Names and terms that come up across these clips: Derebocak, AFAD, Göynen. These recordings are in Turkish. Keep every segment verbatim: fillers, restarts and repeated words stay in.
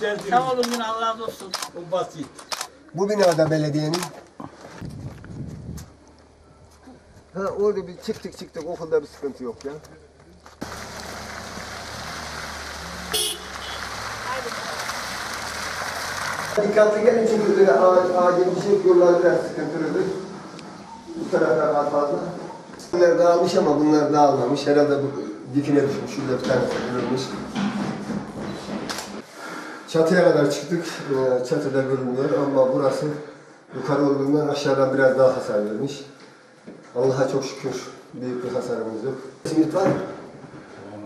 güzel. Sağ olun, Allah razı olsun. Bu basit. Bu binada belediyenin. Ha, orada bir çıktık çıktık o konuda bir sıkıntı yok ya. Dikkatli gelin çünkü böyle ağacın içi yollar biraz sıkıntılıdır. Bu taraftan az fazla. Bunlar dağılmış ama bunlar dağılmamış. Herhalde bu dikine düşmüş. Şurada bir tanesi görülmüş. Çatıya kadar çıktık. Çatıda görünmüyor ama burası yukarı olduğundan aşağıdan biraz daha hasar vermiş. Allah'a çok şükür büyük bir hasarımız yok. Simit var mı?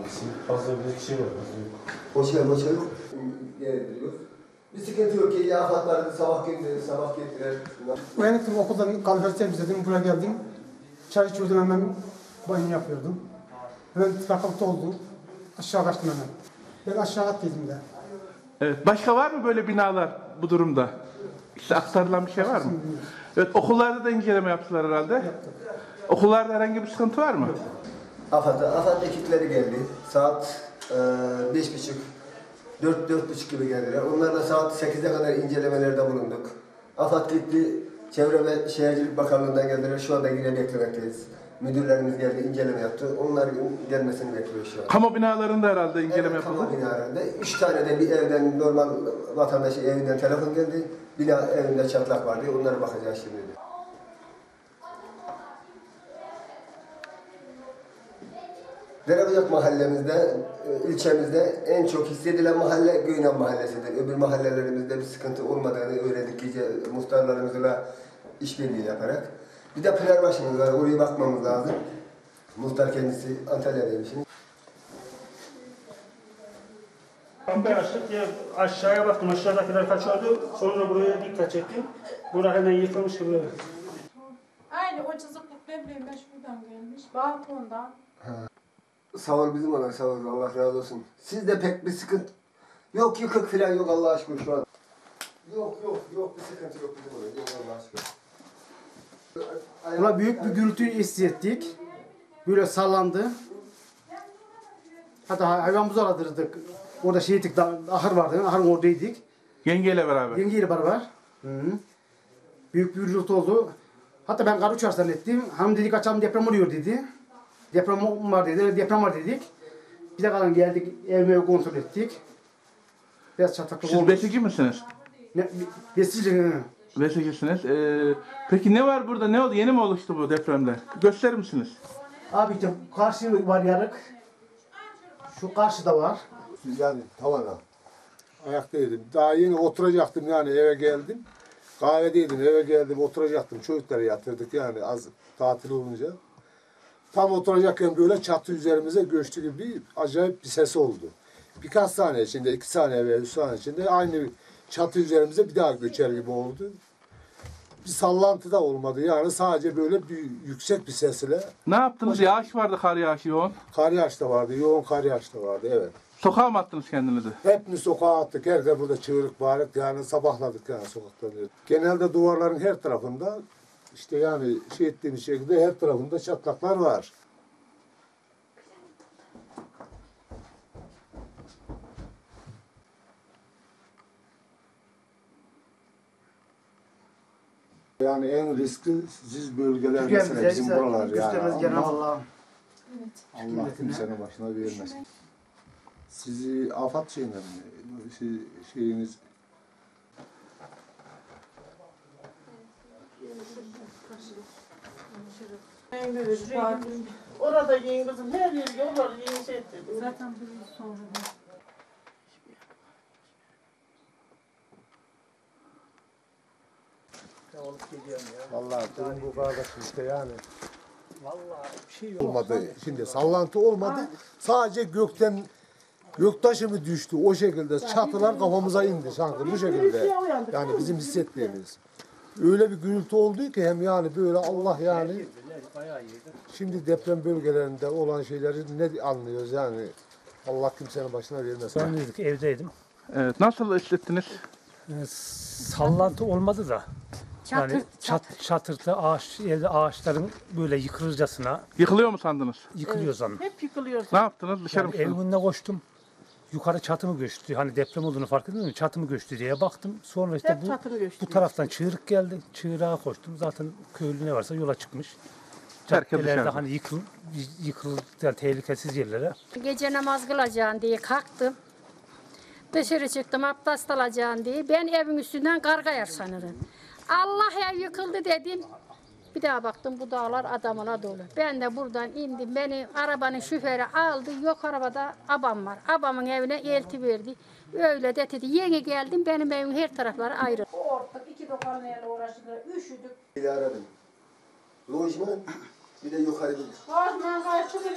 Simit fazla bir şey var. Boşa yok, boşa yok. Bir sıkıntı yok ki, AFAD'lar sabah geldi, sabah geldiler. Uyanıktım, okuldan kalorifer servis edin, buraya geldim. Çay içiyordum, hemen banyo yapıyordum. Hemen tıkanıklıkta oldu. Aşağı kaçtım hemen. Ben aşağı atlaydım da. Evet, başka var mı böyle binalar bu durumda? İşte aktarılan bir şey var mı? Evet, okullarda da inceleme yaptılar herhalde. Yaptık. Okullarda herhangi bir sıkıntı var mı? AFAD'a, AFAD ekipleri geldi. Saat e, beş buçuk. Dört, dört buçuk gibi geldiler. Onlarla saat sekize kadar incelemelerde bulunduk. AFAD gitti, Çevre ve Şehircilik Bakanlığı'ndan geldiler. Şu anda yine beklemekteyiz. Müdürlerimiz geldi, inceleme yaptı. Onlar gelmesini bekliyor şu an. Kamu binalarında herhalde inceleme evet, yapıldı. Kamu binalarında. Üç tane de bir evden, normal vatandaşı evinden telefon geldi. Bina evinde çatlak vardı. Onlara bakacağız şimdi. Derebocak mahallemizde, ilçemizde en çok hissedilen mahalle Göynen mahallesidir. Öbür mahallelerimizde bir sıkıntı olmadığını öğrendik iyice muhtarlarımızla işbirliği yaparak. Bir de Pınarbaşı'mız var, oraya bakmamız lazım. Muhtar kendisi Antalya'daymış. Kapıyı açtık diye aşağıya baktım, aşağıdakiler kaçıyordu. Sonra buraya dikkat çektim. Burası hemen yıkılmış gibi. Aynı o cızıklık bebeğim ben şuradan gelmiş, balkondan. Sağ ol bizim olan, sağ ol, Allah razı olsun. Sizde pek bir sıkıntı yok, yıkık filan yok Allah'a şükür şu an. Yok yok yok bir sıkıntı yok bizim olan, yok Allah'a şükür. Buna büyük bir gürültü hissettik. Böyle sallandı. Hatta hayvan buzaladırdık. Orada şeydik, ahır vardı, ahırın oradaydık. Yengeyle beraber. Yengeyle beraber. Hı -hı. Büyük bir gürültü oldu. Hatta ben karı uçar zannettim. Hanım dedi kaçalım deprem oluyor dedi. Deprem var dedi, deprem var dedik. Bir de kalan geldik, evime kontrol ettik. Biraz çatlaklı oldu. Siz besici misiniz? Ne, besici. Besicisiniz. Ee, peki ne var burada, ne oldu? Yeni mi oluştu bu depremler? Gösterir misiniz? Abi işte karşı var yarık. Şu karşıda var. Yani tavana. Ayaktaydım. Daha yeni oturacaktım yani eve geldim. Kahvedeydim, eve geldim, oturacaktım. Çocukları yatırdık yani az tatil olunca. Tam oturacakken böyle çatı üzerimize göçtü gibi bir acayip bir ses oldu. Birkaç saniye içinde, iki saniye veya üç saniye içinde aynı çatı üzerimize bir daha göçer gibi oldu. Bir sallantı da olmadı yani sadece böyle bir yüksek bir sesle. Ne yaptınız? Hocam, yağış vardı, kar yağışı yoğun. Kar yağışı da vardı, yoğun kar yağışı da vardı, evet. Sokağa mı attınız kendinizi? Hepimiz sokağa attık, herkese burada çığırık bağırık yani sabahladık yani sokaklarda. Genelde duvarların her tarafında... İşte yani şey ettiğimiz şekilde her tarafında çatlaklar var. Yani en riskli siz bölgeler mesela bizim buralar yani. Allah kimsenin başına vermesin. Sizi AFAD şeyinden mi? Şeyiniz... Orada yiyin kızım, her yeri yollar yiyin şey ettik. Zaten bir yıl sonra da. Ya olup geliyorum ya. Vallahi durum bu kardeşim işte yani. Vallahi bir şey yok. Olmadı, şimdi sallantı olmadı. Ha. Sadece gökten, göktaşı mı düştü o şekilde çatılar kafamıza indi sanki bu şekilde. Yani bizim hissettiğimiz. Öyle bir gürültü oldu ki hem yani böyle Allah yani şimdi deprem bölgelerinde olan şeyleri ne anlıyoruz yani Allah kimsenin başına vermesin. Ben evdeydim. Evet, nasıl hissettiniz? Ee, sallantı olmadı da. Çatır, yani çat, çatır. Çatırtı ağaç, evde ağaçların böyle yıkılırcasına. Yıkılıyor mu sandınız? Yıkılıyor sandım. Hep yıkılıyor. Ne yaptınız? Dışarı yani mısınız? Evimin önüne koştum. yukarı çatımı göçtü. Hani deprem olduğunu fark ettim mi? Çatımı göçtü diye baktım. Sonra işte bu, bu taraftan çığırık geldi. Çığırığa koştum. Zaten köylü ne varsa yola çıkmış. Caddelerde hani yıkıl, yıkıl, yani tehlikesiz yerlere. Gece namaz kılacağım diye kalktım. Dışarı çıktım abdest alacağım diye. Ben evin üstünden karga yer sanırım. Allah ev yıkıldı dedim. Bir daha baktım bu dağlar adamına dolu. Ben de buradan indim. Beni arabanın şoförü aldı. Yok arabada abam var. Abamın evine elti verdi. Öyle de dedi. Yeni geldim. Benim evim her tarafları ayrı. Korktuk. İki dokanayla uğraştık. Üşüdük. Bir de aradım. Lojman bir de yukarıda. Lojman karşıda.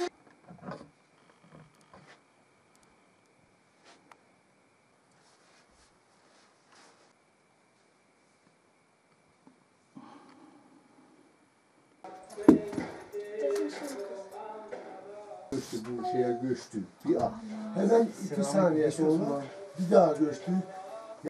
Bu şeye göçtü. Bir, hemen iki saniye sonra bir daha göçtü.